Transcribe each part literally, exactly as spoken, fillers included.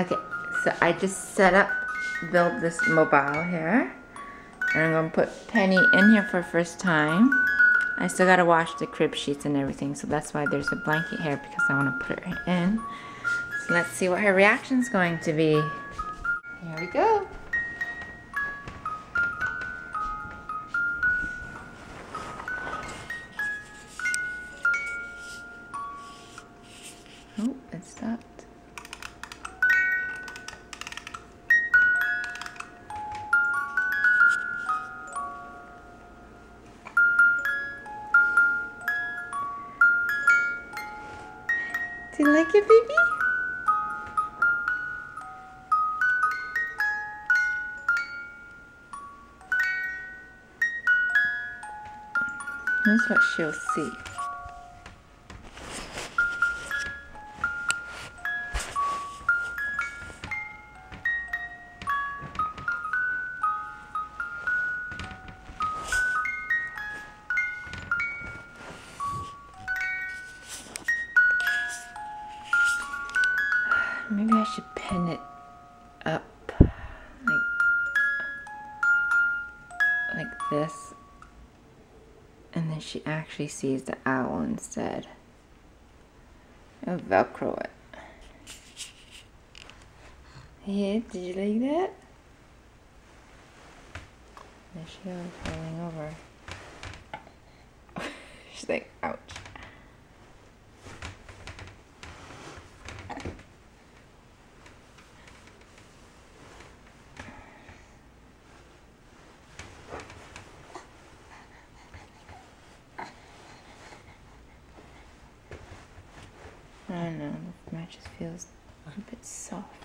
Okay, so I just set up, build this mobile here. And I'm gonna put Penny in here for the first time. I still gotta wash the crib sheets and everything, so that's why there's a blanket here, because I wanna put her in. So let's see what her reaction's going to be. Here we go. Oh, it stopped. Do you like it, baby? Here's what she'll see. Maybe I should pin it up like, like this, and then she actually sees the owl instead. I'll Velcro it. Yeah, did you like that? There she goes, rolling over. She's like, ouch. I don't know, the mat just feels a bit soft.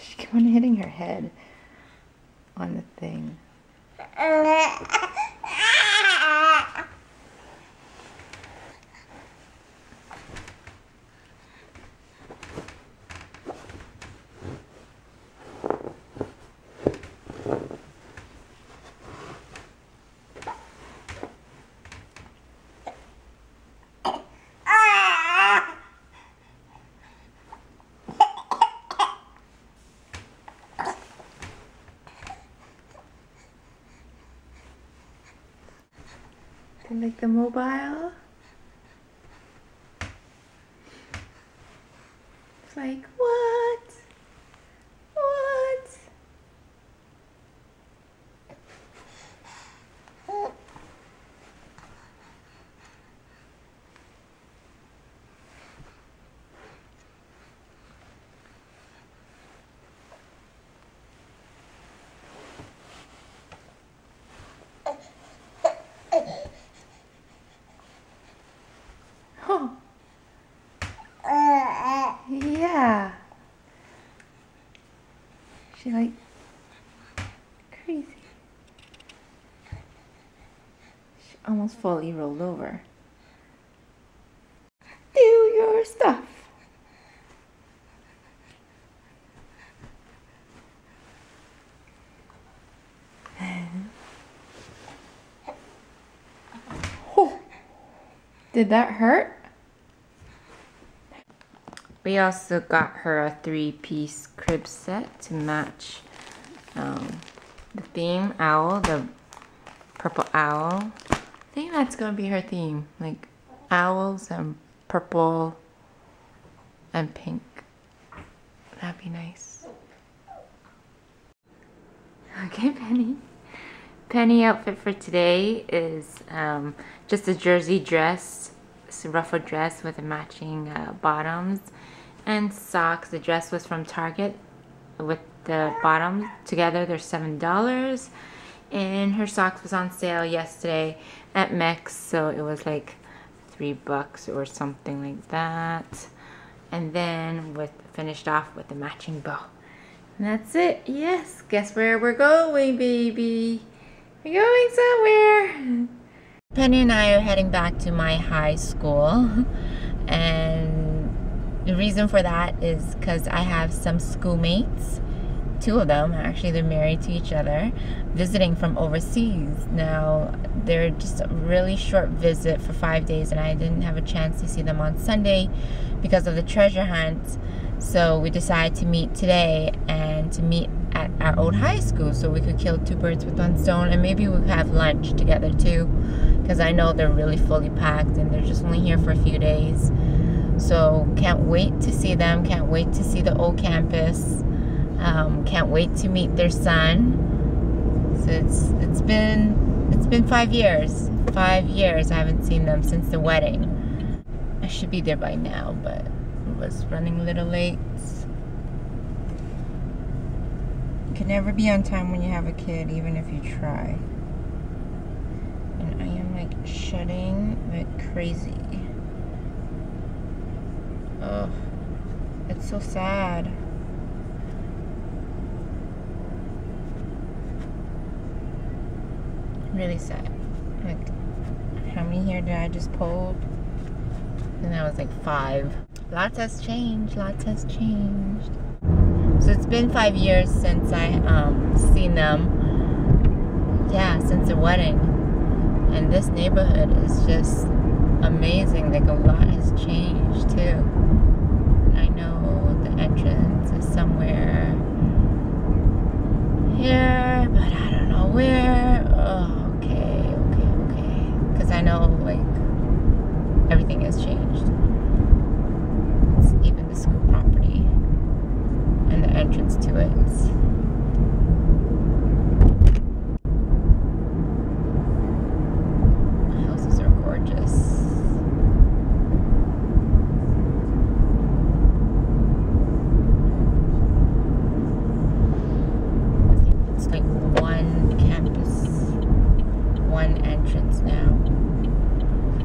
She kept on hitting her head on the thing. I like the mobile. It's like, what? What? Oh. Yeah, she like crazy. She almost fully rolled over. Do your stuff. Oh, did that hurt? We also got her a three-piece crib set to match um, the theme owl, the purple owl. I think that's gonna be her theme, like owls and purple and pink. That'd be nice. Okay, Penny. Penny outfit for today is um, just a jersey dress. It's a ruffled dress with a matching uh, bottoms and socks. The dress was from Target with the bottoms together. They're seven dollars. And her socks was on sale yesterday at Mex, so it was like three bucks or something like that. And then with finished off with the matching bow. And that's it. Yes, guess where we're going, baby? We're going somewhere. Penny and I are heading back to my high school, and the reason for that is because I have some schoolmates two of them, actually, they're married to each other, visiting from overseas. Now, they're just a really short visit for five days, and I didn't have a chance to see them on Sunday because of the treasure hunt. So we decided to meet today and to meet at our old high school so we could kill two birds with one stone, and maybe we'll have lunch together too, because I know they're really fully packed and they're just only here for a few days. So can't wait to see them, can't wait to see the old campus, um, can't wait to meet their son. So it's it's been it's been five years. Five years I haven't seen them since the wedding. I should be there by now, but I was running a little late. You can never be on time when you have a kid, even if you try. And I am like shedding like crazy. Oh, it's so sad. Really sad. Like, how many here did I just pull? And I was like five. Lots has changed. Lots has changed. So it's been five years since I um seen them. Yeah, since the wedding. And this neighborhood is just amazing. Like, a lot has changed too. And I know the entrance is somewhere here, but I don't know where. Oh, okay, okay, okay. Because I know, like, everything has changed. It's even the school property and the entrance to it.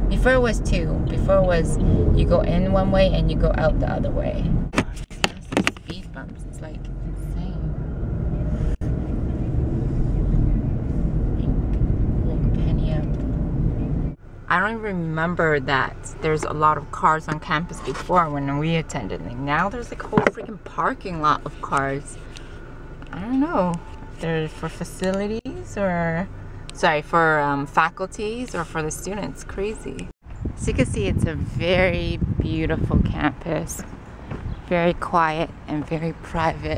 Before it was two. Before it was you go in one way and you go out the other way. Massive speed bumps. It's like insane. Like, penny up. I don't even remember that there's a lot of cars on campus before when we attended. And now there's like a whole freaking parking lot of cars. I don't know. They're for facilities or sorry for um, faculties or for the students. Crazy. As you can see, it's a very beautiful campus, very quiet and very private.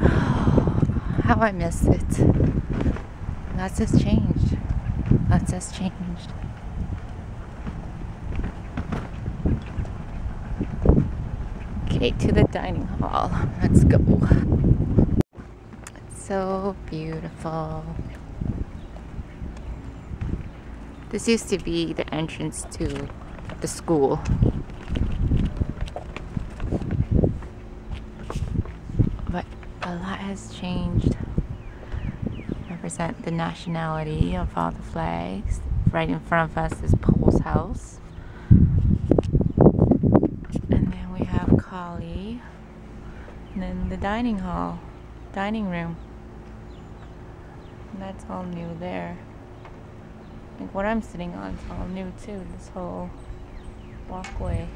How I miss it. Lots has changed. Lots has changed. Okay, to the dining hall. Let's go. It's so beautiful. This used to be the entrance to the school. But a lot has changed. Represent the nationality of all the flags. Right in front of us is Paul's house. And then we have Collie. And then the dining hall, dining room. And that's all new there. Like, what I'm sitting on is all new too, this whole walkway.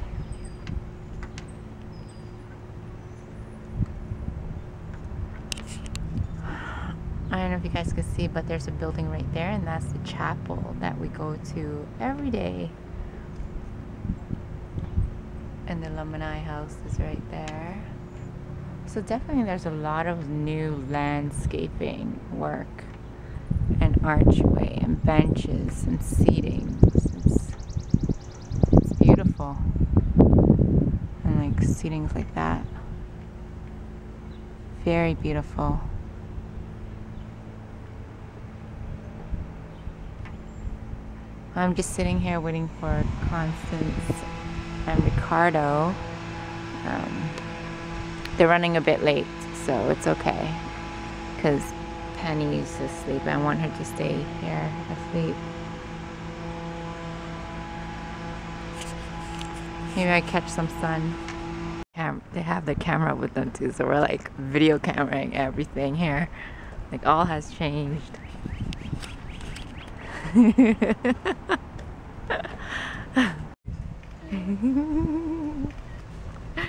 I don't know if you guys can see, but there's a building right there, and that's the chapel that we go to every day. And the Lamanai house is right there. So definitely there's a lot of new landscaping work. An archway and benches and seating. It's, it's beautiful. And like seatings like that. Very beautiful. I'm just sitting here waiting for Constance and Ricardo. Um, they're running a bit late, so it's okay. Because Penny's asleep. I want her to stay here asleep. Maybe I catch some sun. Cam they have the camera with them too, so we're like video cameraing everything here. Like, all has changed. Oh,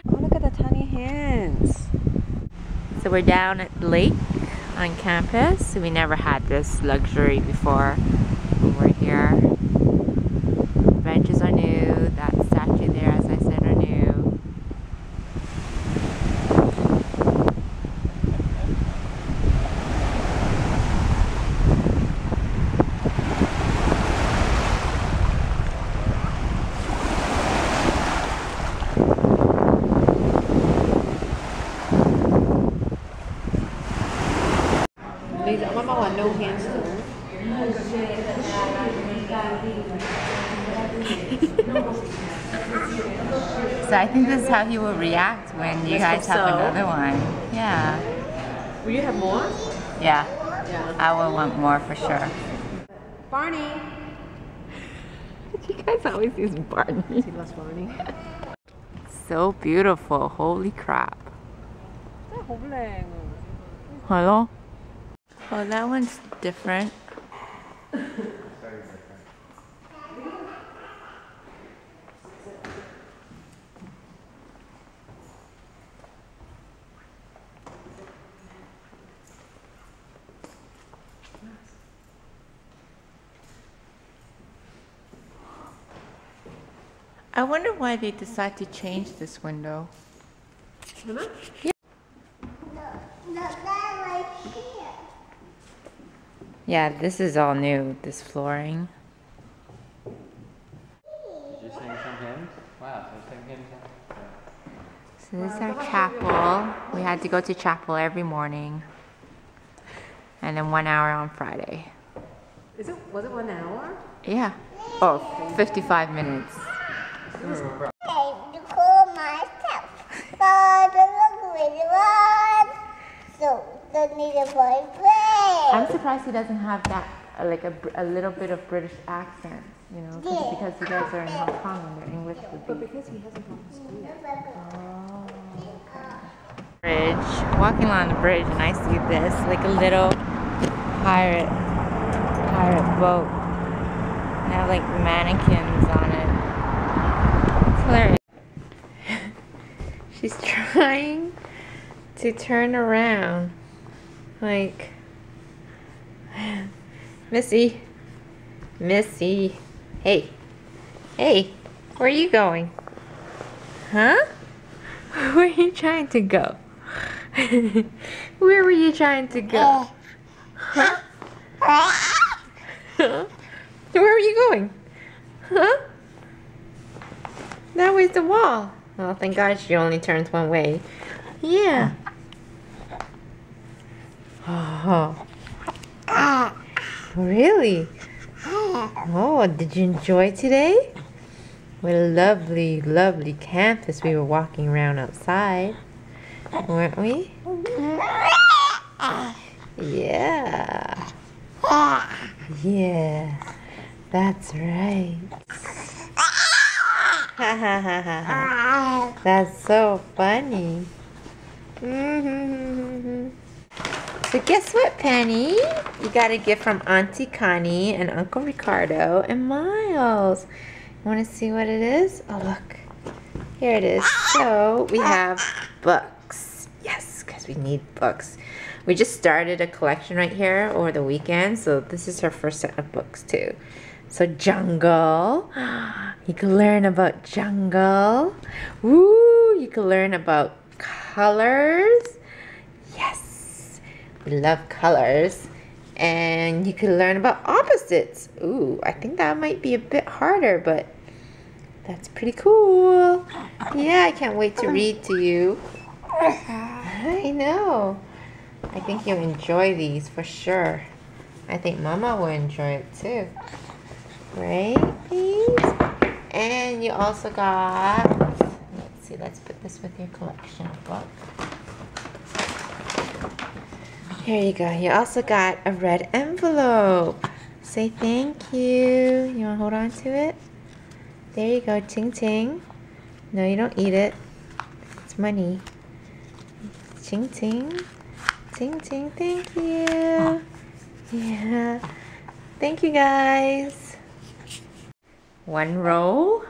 look at the tiny hands. So we're down at the lake on campus. We never had this luxury before when we're here. The benches are new. That statue there, as I said, are new. No hands to her. So I think this is how he will react when you guys have so. another one. Yeah. Will you have more? Yeah. yeah. I will want more for sure. Barney! You guys always use Barney. She loves Barney. So beautiful. Holy crap. Hello? Oh, that one's different. I wonder why they decide to change this window. Yeah. Yeah, this is all new, this flooring. Did you sing some hymns? Wow, so sing hymns. So this is our chapel. We had to go to chapel every morning. And then one hour on Friday. Is it, was it one hour? Yeah. Oh, fifty-five minutes. I'm surprised he doesn't have that, uh, like a, a little bit of British accent, you know, yeah. because you guys are in Hong Kong and their English would be. But because he hasn't gone to school. Oh, okay. Bridge, walking along the bridge, and I see this, like a little pirate, pirate boat. And they have like mannequins on it. It's hilarious. She's trying to turn around, like, Missy, Missy, hey, hey, where are you going? Huh? Where are you trying to go? Where were you trying to go? Huh? Huh? Where were you going? Huh? That way's the wall. Oh, thank God she only turns one way. Yeah. Oh. Really? Oh, did you enjoy today? What a lovely, lovely campus. We were walking around outside, weren't we? Yeah. Yeah. That's right. That's so funny. So guess what, Penny? You got a gift from Auntie Connie and Uncle Ricardo and Miles. You want to see what it is? Oh, look. Here it is. So we have books. Yes, because we need books. We just started a collection right here over the weekend, so this is her first set of books too. So jungle. You can learn about jungle. Woo! You can learn about colors. Yes. We love colors, and you can learn about opposites. Ooh, I think that might be a bit harder, but that's pretty cool. Yeah, I can't wait to read to you. I know. I think you'll enjoy these for sure. I think Mama will enjoy it too. Right, please? And you also got, let's see, let's put this with your collection of books. Here you go. You also got a red envelope. Say thank you. You want to hold on to it? There you go. Ting ting. No, you don't eat it. It's money. Ting ting. Ting ting. Thank you. Yeah. Thank you guys. One roll.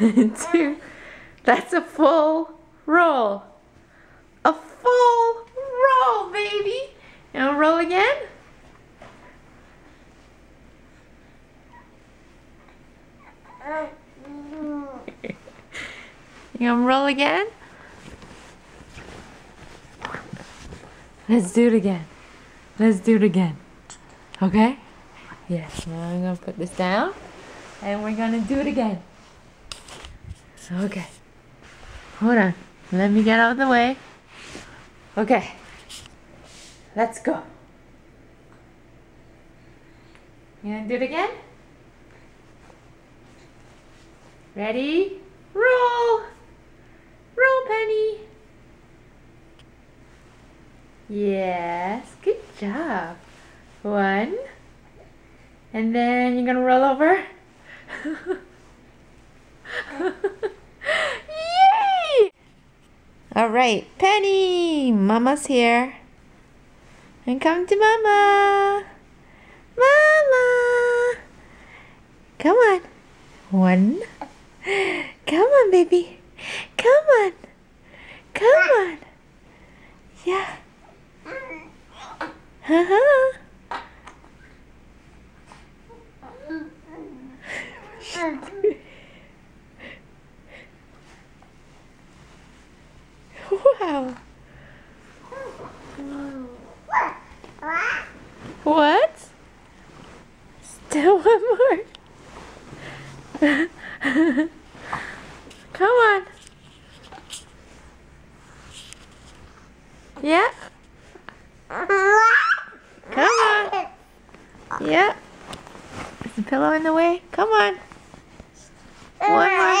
Two. That's a full roll. A full roll, baby. Now roll again. You gonna roll again? Let's do it again. Let's do it again. Okay? Yes. Now I'm gonna put this down and we're gonna do it again. Okay. Hold on. Let me get out of the way. Okay. Let's go. You gonna do it again? Ready? Roll! Roll, Penny! Yes, good job. One. And then you're gonna roll over. Yay! Alright, Penny! Mama's here. And come to Mama! Mama! Come on. One. Come on, baby. Come on. Come on. Yeah. Uh-huh. Wow. What? Still one more. Come on. Yeah. Come on. Yeah. Is the pillow in the way? Come on. One more.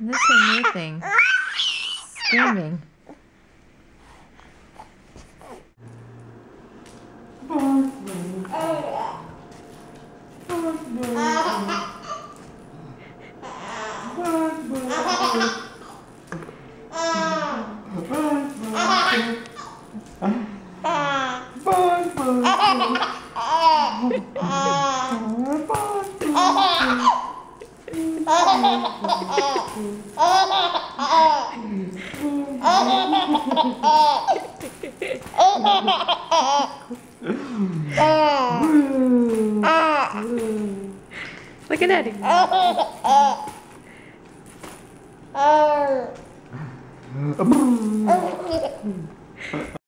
This is a new thing. Screaming. Look at Daddy.